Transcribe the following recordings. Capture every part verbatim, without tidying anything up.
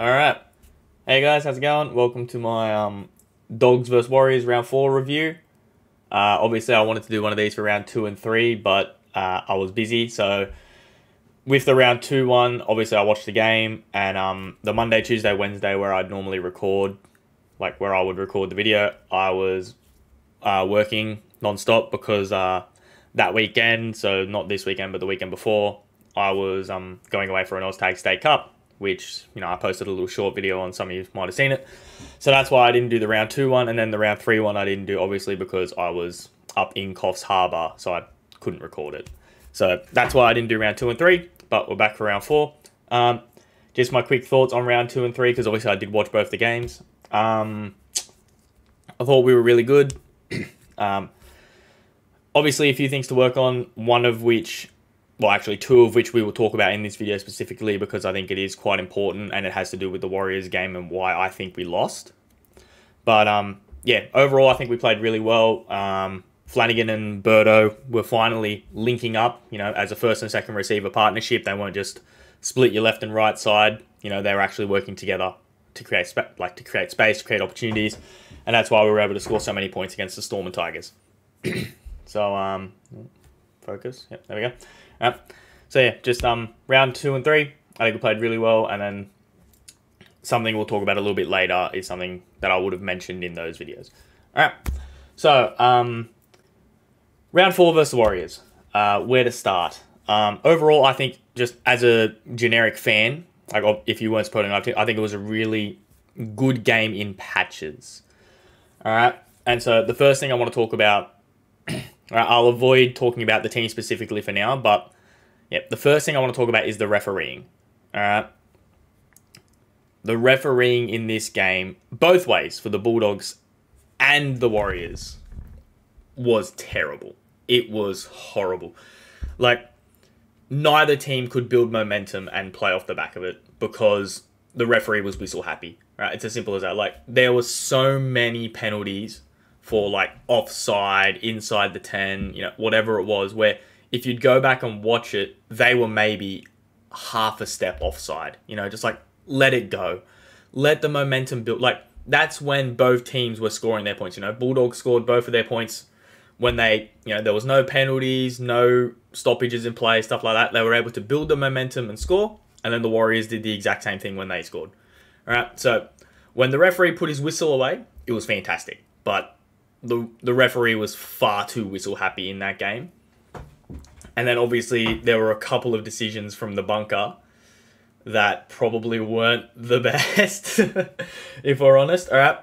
All right. Hey guys, how's it going? Welcome to my um, Dogs versus Warriors round four review. Uh, obviously, I wanted to do one of these for round two and three, but uh, I was busy. So with the round two one, obviously I watched the game, and um, the Monday, Tuesday, Wednesday where I'd normally record, like where I would record the video, I was uh, working non-stop because uh, that weekend, so not this weekend, but the weekend before, I was um, going away for an Oztag State Cup, which, you know, I posted a little short video on, some of you might have seen it. So that's why I didn't do the round two one, and then the round three one I didn't do, obviously, because I was up in Coffs Harbour, so I couldn't record it. So that's why I didn't do round two and three, but we're back for round four. Um, just my quick thoughts on round two and three, because obviously I did watch both the games. Um, I thought we were really good. um, obviously, a few things to work on, one of which... well, actually, two of which we will talk about in this video specifically, because I think it is quite important and it has to do with the Warriors game and why I think we lost. But, um, yeah, overall, I think we played really well. Um, Flanagan and Birdo were finally linking up, you know, as a first and second receiver partnership. They weren't just split your left and right side. You know, they were actually working together to create, spa like, to create space, to create opportunities. And that's why we were able to score so many points against the Storm and Tigers. so, um, focus. Yep, there we go. Uh, so yeah, just um, round two and three, I think we played really well, and then something we'll talk about a little bit later is something that I would have mentioned in those videos. Alright, so um, round four versus the Warriors, uh, where to start? Um, overall, I think just as a generic fan, like if you weren't supporting, I think it was a really good game in patches. Alright, and so the first thing I want to talk about, I'll avoid talking about the team specifically for now, but yeah, the first thing I want to talk about is the refereeing. All right, the refereeing in this game, both ways for the Bulldogs and the Warriors, was terrible. It was horrible. Like, neither team could build momentum and play off the back of it because the referee was whistle happy. Right? It's as simple as that. Like, there were so many penalties for like offside, inside the ten, you know, whatever it was, where if you'd go back and watch it, they were maybe half a step offside. You know, just like, let it go. Let the momentum build. Like, that's when both teams were scoring their points. You know, Bulldogs scored both of their points when they, you know, there was no penalties, no stoppages in play, stuff like that. They were able to build the momentum and score, and then the Warriors did the exact same thing when they scored. All right, so when the referee put his whistle away, it was fantastic, but The, the referee was far too whistle-happy in that game. And then, obviously, there were a couple of decisions from the bunker that probably weren't the best, if we're honest. All right.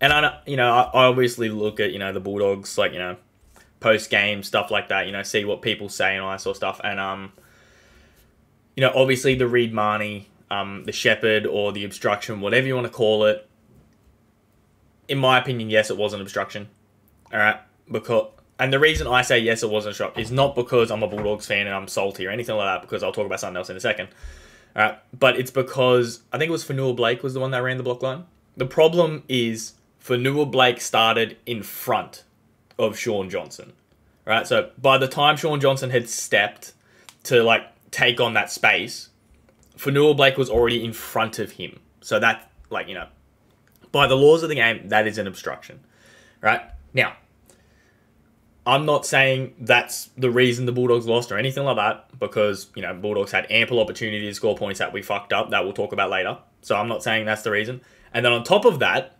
And, I, you know, I obviously look at, you know, the Bulldogs, like, you know, post-game, stuff like that, you know, see what people say and all that sort of stuff. And, um, you know, obviously the Reed Mani, um, the Shepherd, or the obstruction, whatever you want to call it, in my opinion, yes, it was an obstruction. All right, because and the reason I say yes, it was an obstruction is not because I'm a Bulldogs fan and I'm salty or anything like that, because I'll talk about something else in a second. All right, but it's because I think it was Fonua-Blake was the one that ran the block line. The problem is Fonua-Blake started in front of Sean Johnson. All right, so by the time Sean Johnson had stepped to like take on that space, Fonua-Blake was already in front of him. So that, like, you know, by the laws of the game, that is an obstruction, right? Now, I'm not saying that's the reason the Bulldogs lost or anything like that, because, you know, Bulldogs had ample opportunity to score points that we fucked up, that we'll talk about later. So I'm not saying that's the reason. And then on top of that,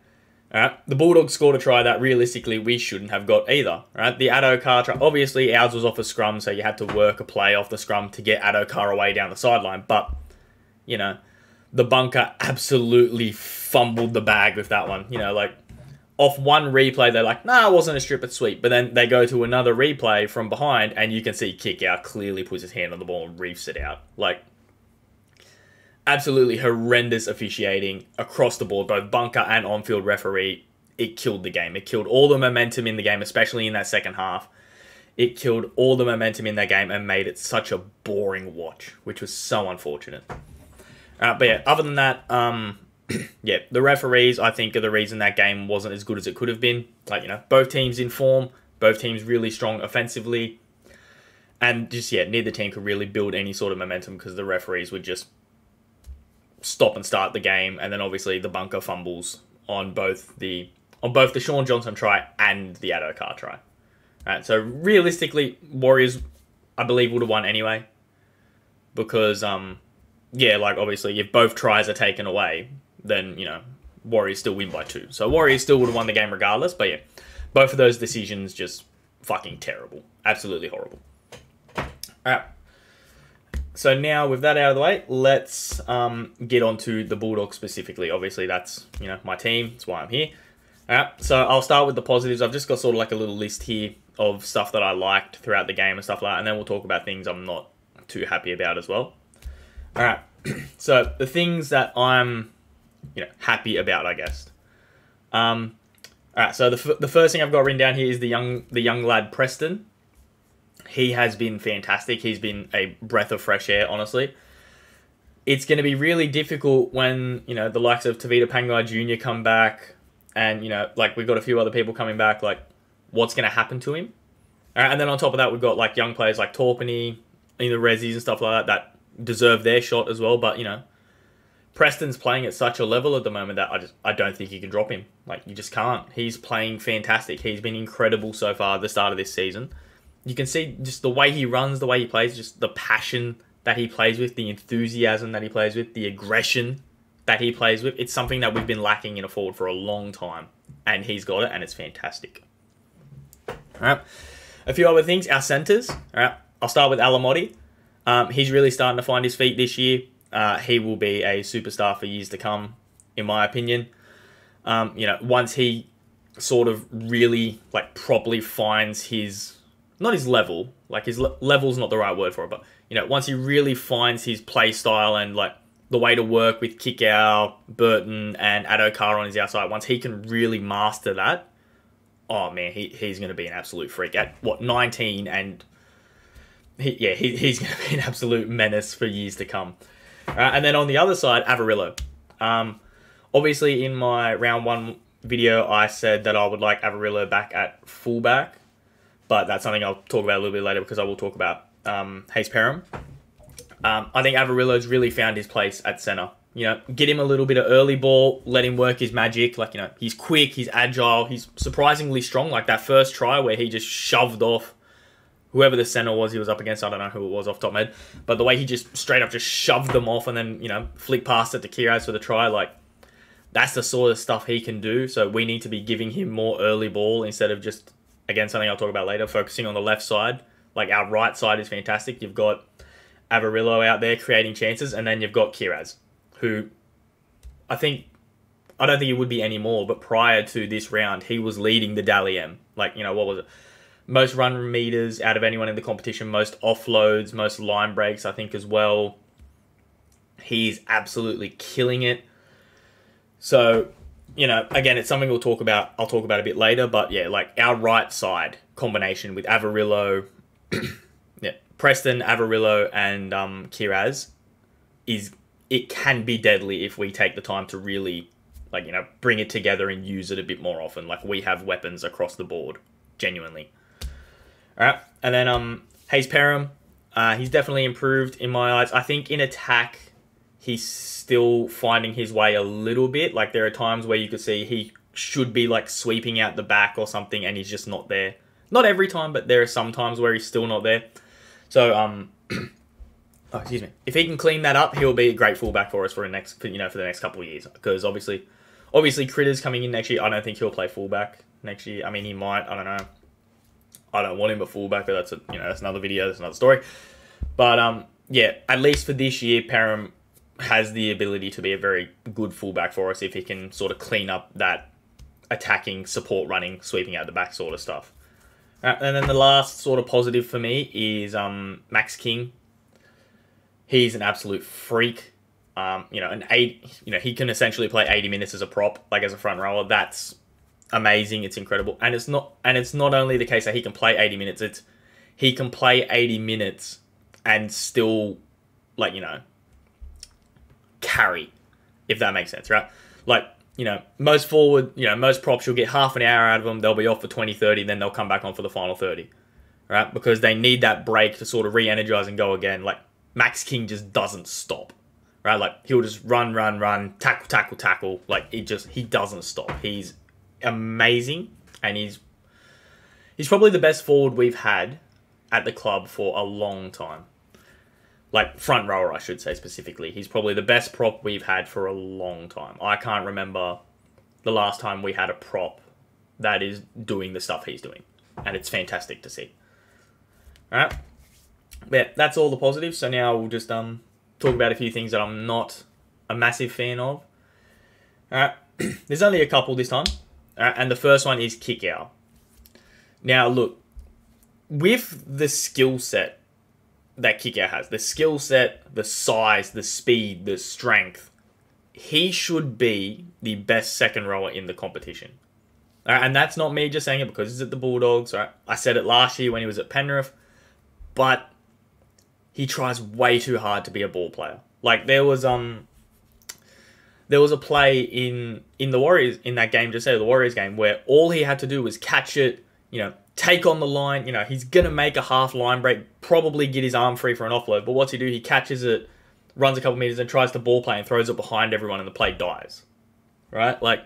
all right, the Bulldogs scored a try that realistically we shouldn't have got either, right? The Addo Car try, obviously ours was off a scrum, so you had to work a play off the scrum to get Addo Car away down the sideline, but, you know, the bunker absolutely fumbled the bag with that one. You know, like, off one replay, they're like, nah, it wasn't a strip, it's sweep. But then they go to another replay from behind, and you can see Kikau clearly puts his hand on the ball and reefs it out. Like, absolutely horrendous officiating across the board, both bunker and on-field referee. It killed the game. It killed all the momentum in the game, especially in that second half. It killed all the momentum in that game and made it such a boring watch, which was so unfortunate. Uh, but yeah, other than that, um, yeah, the referees, I think, are the reason that game wasn't as good as it could have been. Like, you know, both teams in form, both teams really strong offensively. And just, yeah, neither team could really build any sort of momentum because the referees were just stop and start the game, and then obviously the bunker fumbles on both the on both the Sean Johnson try and the Addo Car try. Right, so realistically, Warriors, I believe, would have won anyway, because um, yeah, like obviously, if both tries are taken away, then you know Warriors still win by two. So Warriors still would have won the game regardless. But yeah, both of those decisions just fucking terrible, absolutely horrible. All right. So now with that out of the way, let's um, get on to the Bulldogs specifically. Obviously, that's, you know, my team. That's why I'm here. All right, so I'll start with the positives. I've just got sort of like a little list here of stuff that I liked throughout the game and stuff like that, and then we'll talk about things I'm not too happy about as well. All right, so the things that I'm, you know, happy about, I guess. Um, all right, so the, f the first thing I've got written down here is the young, the young lad Preston. He has been fantastic. He's been a breath of fresh air, honestly. It's going to be really difficult when, you know, the likes of Tavita Pangai Junior come back and, you know, like, we've got a few other people coming back, like, what's going to happen to him? All right, and then on top of that, we've got, like, young players like Torpenny, you know, Rezis and stuff like that that deserve their shot as well. But, you know, Preston's playing at such a level at the moment that I just I don't think you can drop him. Like, you just can't. He's playing fantastic. He's been incredible so far at the start of this season. You can see just the way he runs, the way he plays, just the passion that he plays with, the enthusiasm that he plays with, the aggression that he plays with. It's something that we've been lacking in a forward for a long time, and he's got it, and it's fantastic. All right. A few other things, our centres. All right. I'll start with Almadi. Um, he's really starting to find his feet this year. Uh, he will be a superstar for years to come, in my opinion. Um, you know, once he sort of really, like, properly finds his... not his level, like his le level's not the right word for it, but, you know, once he really finds his play style and, like, the way to work with Kikau, Burton, and Addo Car on his outside, once he can really master that, oh, man, he, he's going to be an absolute freak. At, what, nineteen, and, he, yeah, he, he's going to be an absolute menace for years to come. Uh, and then on the other side, Averillo. Um, obviously, in my round one video, I said that I would like Averillo back at fullback. But that's something I'll talk about a little bit later, because I will talk about um, Hayze Perham. Um, I think Averillo's really found his place at centre. You know, get him a little bit of early ball, let him work his magic. Like, you know, he's quick, he's agile, he's surprisingly strong. Like that first try where he just shoved off whoever the centre was he was up against. I don't know who it was off top of my head. But the way he just straight up just shoved them off and then, you know, flick past it to Kiraz for the try. Like, that's the sort of stuff he can do. So we need to be giving him more early ball instead of just... Again, something I'll talk about later, focusing on the left side. Like, our right side is fantastic. You've got Averillo out there creating chances, and then you've got Kiraz, who I think, I don't think he would be anymore, but prior to this round, he was leading the Dally M. Like, you know, what was it? Most run meters out of anyone in the competition, most offloads, most line breaks, I think, as well. He's absolutely killing it. So... you know, again, it's something we'll talk about, I'll talk about a bit later, but yeah, like our right side combination with Averillo, yeah, Preston, Averillo, and um, Kiraz is, it can be deadly if we take the time to really, like, you know, bring it together and use it a bit more often. Like, we have weapons across the board, genuinely. All right, and then um, Hayze Perham, uh, he's definitely improved in my eyes. I think in attack... he's still finding his way a little bit. Like, there are times where you could see he should be, like, sweeping out the back or something, and he's just not there. Not every time, but there are some times where he's still not there. So, um, oh, excuse me. If he can clean that up, he'll be a great fullback for us for the next, for, you know, for the next couple of years. Because obviously, obviously, Critter's coming in next year. I don't think he'll play fullback next year. I mean, he might. I don't know. I don't want him a fullback, but that's a, you know, that's another video. That's another story. But um, yeah, at least for this year, Perham has the ability to be a very good fullback for us if he can sort of clean up that attacking, support running, sweeping out the back sort of stuff. Uh, and then the last sort of positive for me is um, Max King. He's an absolute freak. Um, you know, an eight, you know, he can essentially play eighty minutes as a prop, like as a front rower. That's amazing. It's incredible. And it's not, and it's not only the case that he can play eighty minutes. It's he can play eighty minutes and still, like, you know, carry, if that makes sense, right? Like, you know, most forward, you know, most props, you'll get half an hour out of them, they'll be off for twenty, thirty, then they'll come back on for the final thirty, right? Because they need that break to sort of re-energize and go again. Like, Max King just doesn't stop, right? Like, he'll just run, run, run, tackle, tackle, tackle. Like, he just, he doesn't stop. He's amazing, and he's, he's probably the best forward we've had at the club for a long time. Like, front rower, I should say, specifically. He's probably the best prop we've had for a long time. I can't remember the last time we had a prop that is doing the stuff he's doing. And it's fantastic to see. Alright. Yeah, that's all the positives. So now we'll just um talk about a few things that I'm not a massive fan of. Alright. There's only a couple this time. Alright, and the first one is Kikau. Now, look. With the skill set that Kikau has, the skill set, the size, the speed, the strength, he should be the best second rower in the competition. All right, and that's not me just saying it because he's at the Bulldogs. All right, I said it last year when he was at Penrith, but he tries way too hard to be a ball player. Like, there was um, there was a play in in the Warriors in that game, just say the Warriors game, where all he had to do was catch it, you know, take on the line. You know, he's going to make a half line break, probably get his arm free for an offload. But what's he do? He catches it, runs a couple meters, and tries to ball play and throws it behind everyone, and the play dies. Right? Like,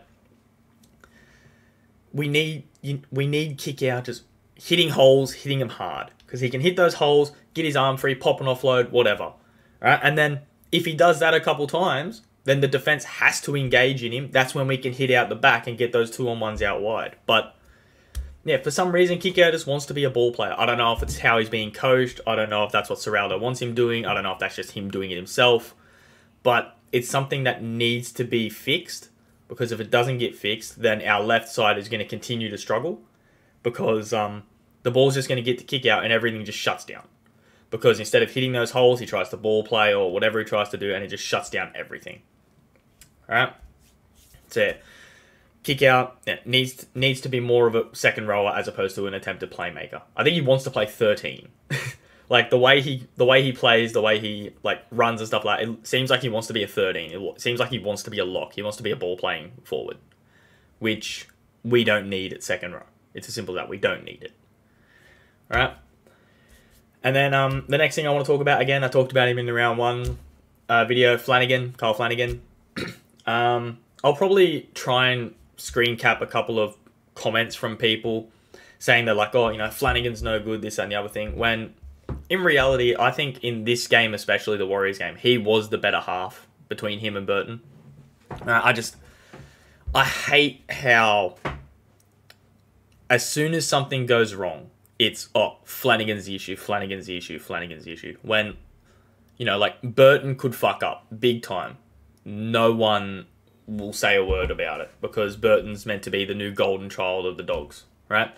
we need we need Kikau just hitting holes, hitting them hard. Because he can hit those holes, get his arm free, pop an offload, whatever. Right? And then if he does that a couple times, then the defense has to engage in him. That's when we can hit out the back and get those two-on-ones out wide. But yeah, for some reason, Kikau just wants to be a ball player. I don't know if it's how he's being coached. I don't know if that's what Ciraldo wants him doing. I don't know if that's just him doing it himself. But it's something that needs to be fixed, because if it doesn't get fixed, then our left side is going to continue to struggle, because um, the ball's just going to get to Kikau and everything just shuts down. Because instead of hitting those holes, he tries to ball play or whatever he tries to do, and it just shuts down everything. All right? So, yeah. Kikau yeah, needs needs to be more of a second rower as opposed to an attempted playmaker. I think he wants to play thirteen. Like, the way he the way he plays, the way he like runs and stuff like that, it seems like he wants to be a thirteen. It seems like he wants to be a lock. He wants to be a ball playing forward, which we don't need at second row. It's as simple as that. We don't need it. All right. And then um the next thing I want to talk about, again, I talked about him in the round one uh, video. Flanagan, Kyle Flanagan. um, I'll probably try and screen cap a couple of comments from people saying they're like, oh, you know, Flanagan's no good, this, that, and the other thing. When in reality, I think in this game, especially the Warriors game, he was the better half between him and Burton. Uh, I just, I hate how as soon as something goes wrong, it's, oh, Flanagan's the issue, Flanagan's the issue, Flanagan's the issue. When, you know, like, Burton could fuck up big time. No one will say a word about it, because Burton's meant to be the new golden child of the Dogs, right?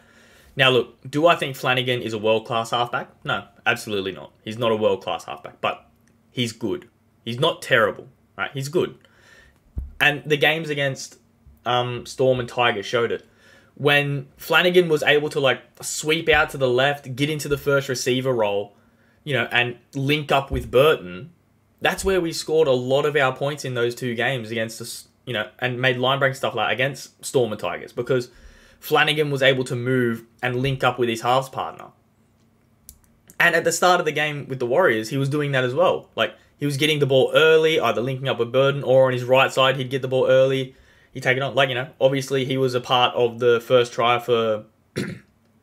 Now, look, do I think Flanagan is a world-class halfback? No, absolutely not. He's not a world-class halfback, but he's good. He's not terrible, right? He's good. And the games against um, Storm and Tigers showed it. When Flanagan was able to, like, sweep out to the left, get into the first receiver role, you know, and link up with Burton, that's where we scored a lot of our points in those two games against the, you know, and made line break stuff like against Storm and Tigers, because Flanagan was able to move and link up with his halves partner. And at the start of the game with the Warriors, he was doing that as well. Like, he was getting the ball early, either linking up with Burden, or on his right side, he'd get the ball early. He'd take it on. Like, you know, obviously he was a part of the first try for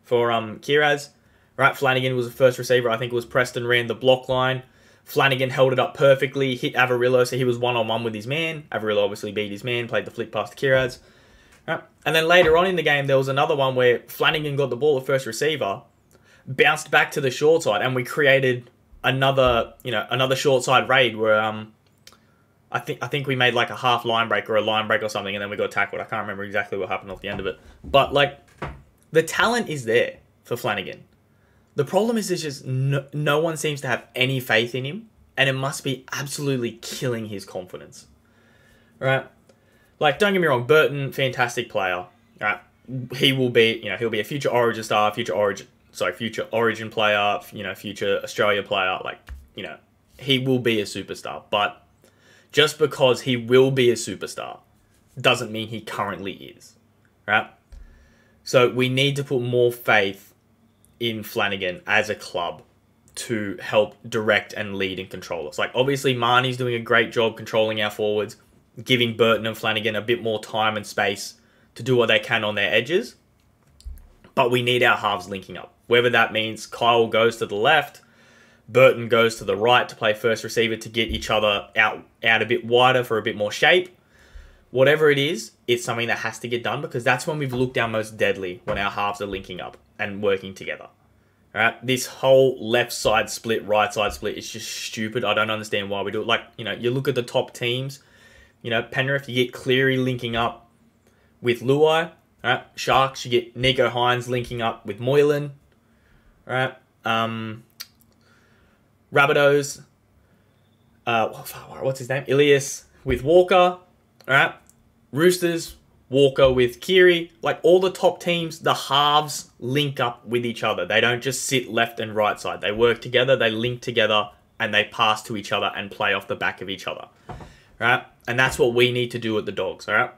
for um Kiraz, right? Flanagan was the first receiver. I think it was Preston ran the block line. Flanagan held it up perfectly, hit Averillo, so he was one-on-one with his man. Averillo obviously beat his man, played the flick pass to Kiraz. Right. And then later on in the game, there was another one where Flanagan got the ball at first receiver, bounced back to the short side, and we created another, you know, another short side raid where um, I think I think we made like a half line break or a line break or something, and then we got tackled. I can't remember exactly what happened off the end of it. But, like, the talent is there for Flanagan. The problem is there's just no, no one seems to have any faith in him, and it must be absolutely killing his confidence, right? Like, don't get me wrong, Burton, fantastic player, right? He will be, you know, he'll be a future Origin star, future Origin, sorry, future Origin player, you know, future Australia player, like, you know, he will be a superstar, but just because he will be a superstar doesn't mean he currently is, right? So we need to put more faith in Flanagan as a club to help direct and lead and control us. Like, obviously, Marnie's doing a great job controlling our forwards, giving Burton and Flanagan a bit more time and space to do what they can on their edges. But we need our halves linking up. Whether that means Kyle goes to the left, Burton goes to the right to play first receiver to get each other out, out a bit wider for a bit more shape. Whatever it is, it's something that has to get done, because that's when we've looked our most deadly, when our halves are linking up and working together. All right, this whole left side split, right side split, it's just stupid. I don't understand why we do it. Like, you know, you look at the top teams, you know, Penrith, you get Cleary linking up with Luai. All right, Sharks, you get Nicho Hynes linking up with Moylan. All right, um, Rabbitohs, uh, what's his name? Ilias with Walker. All right, Roosters, Walker with Kiri. Like, all the top teams, the halves link up with each other. They don't just sit left and right side. They work together, they link together, and they pass to each other and play off the back of each other. Right? And that's what we need to do at the Dogs. All right?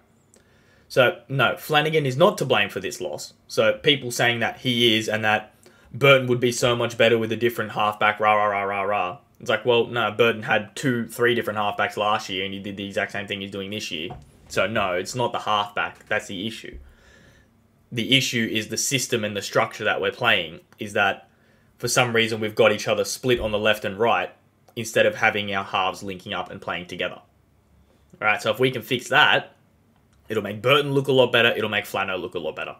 So, no, Flanagan is not to blame for this loss. So, people saying that he is and that Burton would be so much better with a different halfback, rah, rah, rah, rah, rah. It's like, well, no, Burton had two, three different halfbacks last year and he did the exact same thing he's doing this year. So no, it's not the halfback. That's the issue. The issue is the system and the structure that we're playing, is that for some reason we've got each other split on the left and right instead of having our halves linking up and playing together. All right, so if we can fix that, it'll make Burton look a lot better. It'll make Flano look a lot better.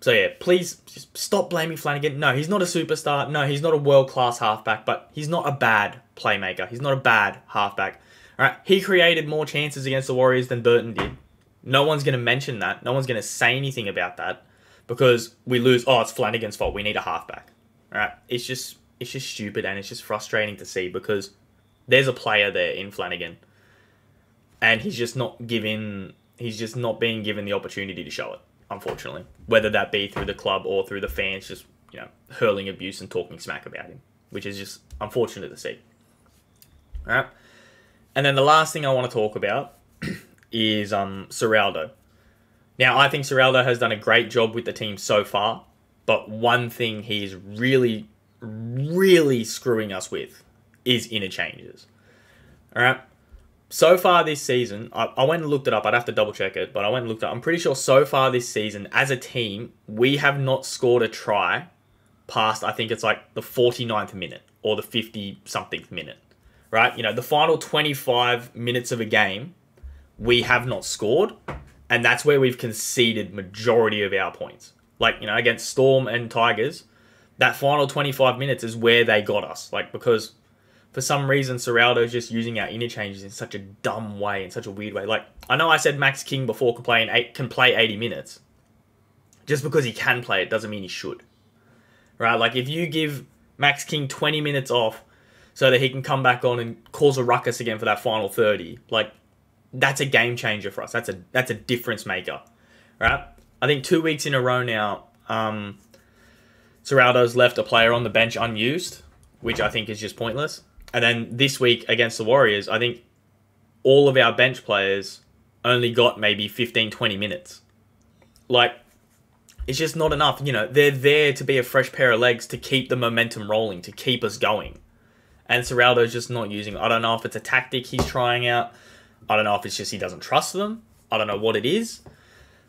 So yeah, please just stop blaming Flanagan. No, he's not a superstar. No, he's not a world-class halfback, but he's not a bad playmaker. He's not a bad halfback. All right, he created more chances against the Warriors than Burton did. No one's going to mention that. No one's going to say anything about that because we lose, oh, it's Flanagan's fault. We need a halfback. All right, it's just, it's just stupid and it's just frustrating to see, because there's a player there in Flanagan and he's just not given, he's just not being given the opportunity to show it, unfortunately. Whether that be through the club or through the fans just, you know, hurling abuse and talking smack about him, which is just unfortunate to see. All right. And then the last thing I want to talk about is um, Ciraldo. Now, I think Ciraldo has done a great job with the team so far, but one thing he is really, really screwing us with is interchanges. All right. So far this season, I, I went and looked it up. I'd have to double check it, but I went and looked it up. I'm pretty sure so far this season, as a team, we have not scored a try past, I think it's like the forty-ninth minute or the fifty-something minute. Right, you know, the final twenty-five minutes of a game, we have not scored, and that's where we've conceded majority of our points. Like, you know, against Storm and Tigers, that final twenty-five minutes is where they got us. Like, because for some reason, Ciraldo's just using our interchanges in such a dumb way, in such a weird way. Like, I know I said Max King before can play, in eight, can play eighty minutes. Just because he can play it doesn't mean he should. Right, like, if you give Max King twenty minutes off, so that he can come back on and cause a ruckus again for that final thirty. Like, that's a game changer for us. That's a that's a difference maker, right? I think two weeks in a row now, um, Ciraldo's left a player on the bench unused, which I think is just pointless. And then this week against the Warriors, I think all of our bench players only got maybe fifteen, twenty minutes. Like, it's just not enough. You know, they're there to be a fresh pair of legs to keep the momentum rolling, to keep us going. And Ciraldo's just not using it. I don't know if it's a tactic he's trying out. I don't know if it's just he doesn't trust them. I don't know what it is.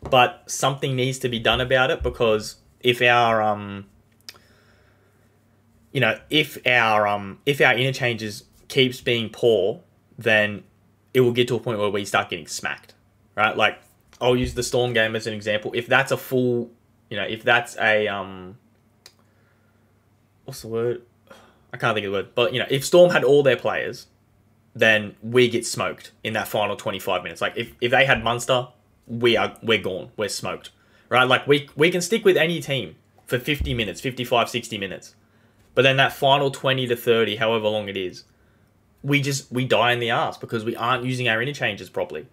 But something needs to be done about it, because if our um you know, if our um if our interchanges keeps being poor, then it will get to a point where we start getting smacked. Right? Like, I'll use the Storm game as an example. If that's a full you know, if that's a um what's the word? I can't think of the word, but, you know, if Storm had all their players, then we get smoked in that final twenty-five minutes. Like, if, if they had Munster, we are, we're gone. We're smoked, right? Like, we, we can stick with any team for fifty minutes, fifty-five, sixty minutes. But then that final twenty to thirty, however long it is, we just, we die in the arse because we aren't using our interchanges properly,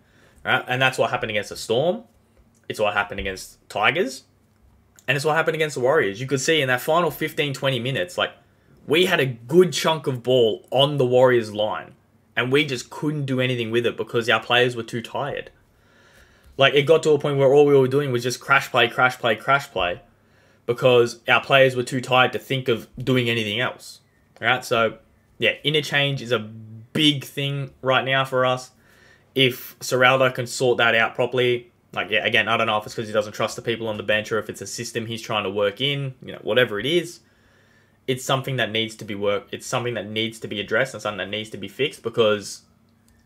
right? And that's what happened against the Storm. It's what happened against Tigers. And it's what happened against the Warriors. You could see in that final fifteen, twenty minutes, like, we had a good chunk of ball on the Warriors' line, and we just couldn't do anything with it because our players were too tired. Like, it got to a point where all we were doing was just crash play, crash play, crash play, because our players were too tired to think of doing anything else. All right, so yeah, interchange is a big thing right now for us. If Ciraldo can sort that out properly, like, yeah, again, I don't know if it's because he doesn't trust the people on the bench or if it's a system he's trying to work in, you know, whatever it is, it's something that needs to be worked. It's something that needs to be addressed and something that needs to be fixed because,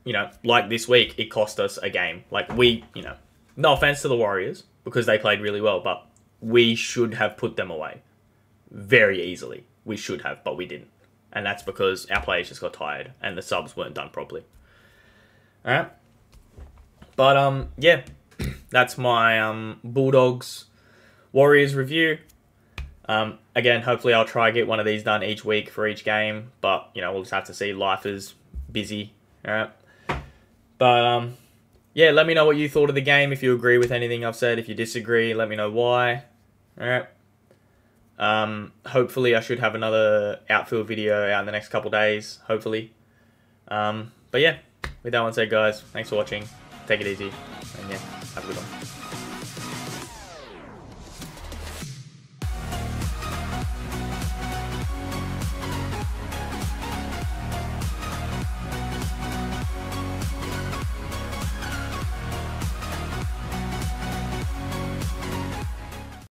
you know, like this week, it cost us a game. Like, we, you know, no offense to the Warriors because they played really well, but we should have put them away very easily. We should have, but we didn't. And that's because our players just got tired and the subs weren't done properly. All right. But, um, yeah, that's my um, Bulldogs Warriors review. Um, again, hopefully I'll try and get one of these done each week for each game. But, you know, we'll just have to see. Life is busy. All right. But, um, yeah, let me know what you thought of the game. If you agree with anything I've said, if you disagree, let me know why. All right. Um, hopefully I should have another outfield video out in the next couple days, hopefully. Um, but yeah, with that one said, guys, thanks for watching. Take it easy. And yeah, have a good one.